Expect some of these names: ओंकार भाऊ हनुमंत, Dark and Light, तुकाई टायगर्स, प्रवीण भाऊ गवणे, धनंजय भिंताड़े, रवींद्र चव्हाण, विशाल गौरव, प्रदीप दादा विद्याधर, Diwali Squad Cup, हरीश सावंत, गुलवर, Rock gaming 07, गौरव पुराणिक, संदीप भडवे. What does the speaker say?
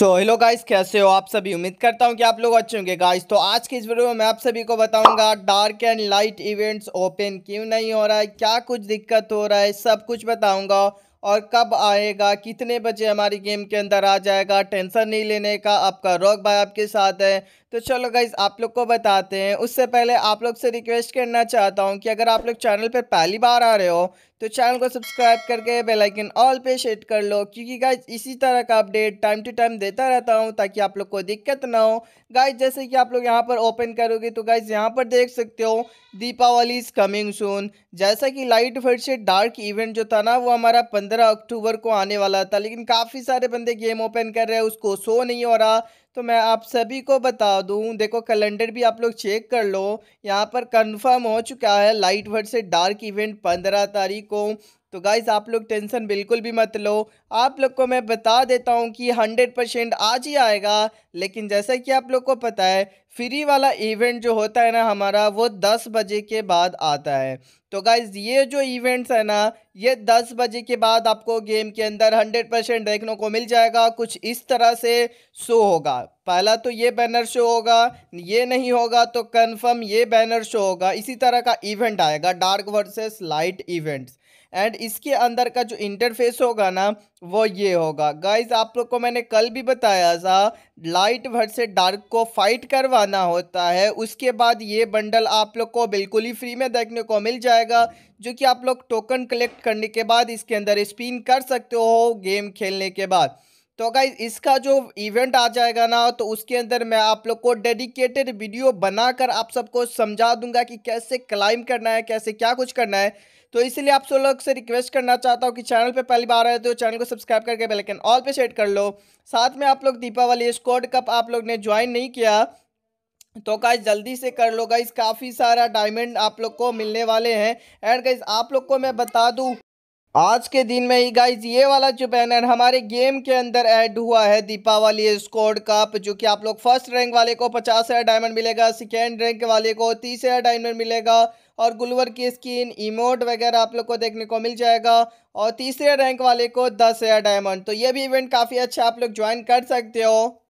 So hello guys, कैसे हो आप सभी। उम्मीद करता हूं कि आप लोग अच्छे होंगे गाइस। तो आज की इस वीडियो में मैं आप सभी को बताऊंगा dark and light events open क्यों नहीं हो रहा है, क्या कुछ दिक्कत हो रहा है, सब कुछ बताऊंगा। और कब आएगा, कितने बजे हमारी गेम के अंदर आ जाएगा, टेंशन नहीं लेने का। आपका रॉक भाई आपके साथ है। तो चलो गाइस आप लोग को बताते हैं। उससे पहले आप लोग से रिक्वेस्ट करना चाहता हूं कि अगर आप लोग चैनल पर पहली बार आ रहे हो तो चैनल को सब्सक्राइब करके बेल आइकन ऑल पे सेट कर लो, क्योंकि गाइस इसी तरह का अपडेट टाइम टू टाइम देता रहता हूं ताकि आप लोग को दिक्कत ना हो। गाइस जैसे कि आप लोग यहां पर ओपन करोगे तो गाइस यहां पर देख सकते हो दीपावली इज़ कमिंग सून। जैसा कि लाइट फिर से डार्क इवेंट जो था ना वो हमारा 15 अक्टूबर को आने वाला था, लेकिन काफ़ी सारे बंदे गेम ओपन कर रहे हैं, उसको शो नहीं हो रहा। तो मैं आप सभी को बता दूं, देखो कैलेंडर भी आप लोग चेक कर लो, यहाँ पर कंफर्म हो चुका है लाइट वर्सेस डार्क इवेंट 15 तारीख को। तो गाइज़ आप लोग टेंशन बिल्कुल भी मत लो। आप लोग को मैं बता देता हूँ कि 100% आज ही आएगा। लेकिन जैसा कि आप लोग को पता है फ्री वाला इवेंट जो होता है ना हमारा, वो 10 बजे के बाद आता है। तो गाइज़ ये जो इवेंट्स है ना ये 10 बजे के बाद आपको गेम के अंदर 100% देखने को मिल जाएगा। कुछ इस तरह से शो होगा, पहला तो ये बैनर शो होगा, ये नहीं होगा तो कन्फर्म ये बैनर शो होगा। इसी तरह का इवेंट आएगा dark versus light events, and इसके अंदर का जो इंटरफेस होगा ना वो ये होगा। गाइज आप लोग को मैंने कल भी बताया था लाइट वर्सेस डार्क को फाइट करवाना होता है, उसके बाद ये बंडल आप लोग को बिल्कुल ही फ्री में देखने को मिल जाएगा, जो कि आप लोग टोकन कलेक्ट करने के बाद इसके अंदर स्पिन कर सकते हो गेम खेलने के बाद। तो गाइज इसका जो इवेंट आ जाएगा ना तो उसके अंदर मैं आप लोग को डेडिकेटेड वीडियो बनाकर आप सबको समझा दूंगा कि कैसे क्लाइम करना है, कैसे क्या कुछ करना है। तो इसलिए आप सब लोग से रिक्वेस्ट करना चाहता हूं कि चैनल पे पहली बार आए तो चैनल को सब्सक्राइब करके बेल आइकन ऑल पे सेट कर लो। साथ में आप लोग दीपावली स्क्वाड कप आप लोग ने ज्वाइन नहीं किया तो गाइस जल्दी से कर लो। गाइस काफ़ी सारा डायमंड आप लोग को मिलने वाले हैं। एंड गाइस आप लोग को मैं बता दूँ आज के दिन में ही गाइज ये वाला जो बैनर हमारे गेम के अंदर ऐड हुआ है दीपावली स्क्वाड कप, जो कि आप लोग फर्स्ट रैंक वाले को 50,000 डायमंड मिलेगा, सेकेंड रैंक वाले को 30,000 डायमंड मिलेगा और गुलवर की स्किन इमोट वगैरह आप लोग को देखने को मिल जाएगा, और तीसरे रैंक वाले को 10,000 डायमंड। तो ये भी इवेंट काफ़ी अच्छा, आप लोग ज्वाइन कर सकते हो।